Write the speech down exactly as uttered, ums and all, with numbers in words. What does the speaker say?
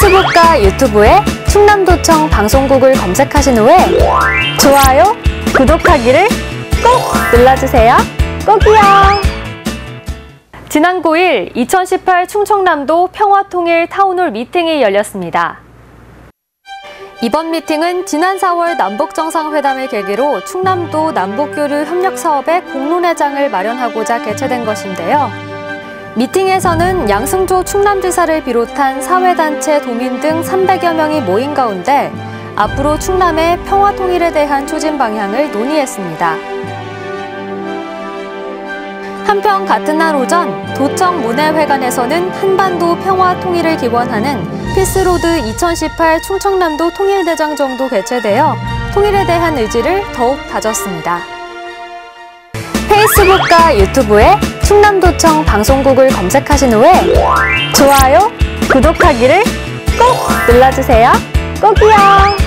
페이스북과 유튜브에 충남도청 방송국을 검색하신 후에 좋아요, 구독하기를 꼭 눌러주세요. 꼭이요. 지난 구일 이천십팔 충청남도 평화통일 타운홀 미팅이 열렸습니다. 이번 미팅은 지난 사월 남북정상회담을 계기로 충남도 남북교류 협력사업의 공론회장을 마련하고자 개최된 것인데요. 미팅에서는 양승조 충남지사를 비롯한 사회단체 도민 등 삼백여 명이 모인 가운데 앞으로 충남의 평화통일에 대한 추진 방향을 논의했습니다. 한편 같은 날 오전 도청 문해회관에서는 한반도 평화 통일을 기원하는 피스로드 이천십팔 충청남도 통일대장정도 개최되어 통일에 대한 의지를 더욱 다졌습니다. 페이스북과 유튜브에 충남도청 방송국을 검색하신 후에 좋아요, 구독하기를 꼭 눌러주세요. 꼭이요.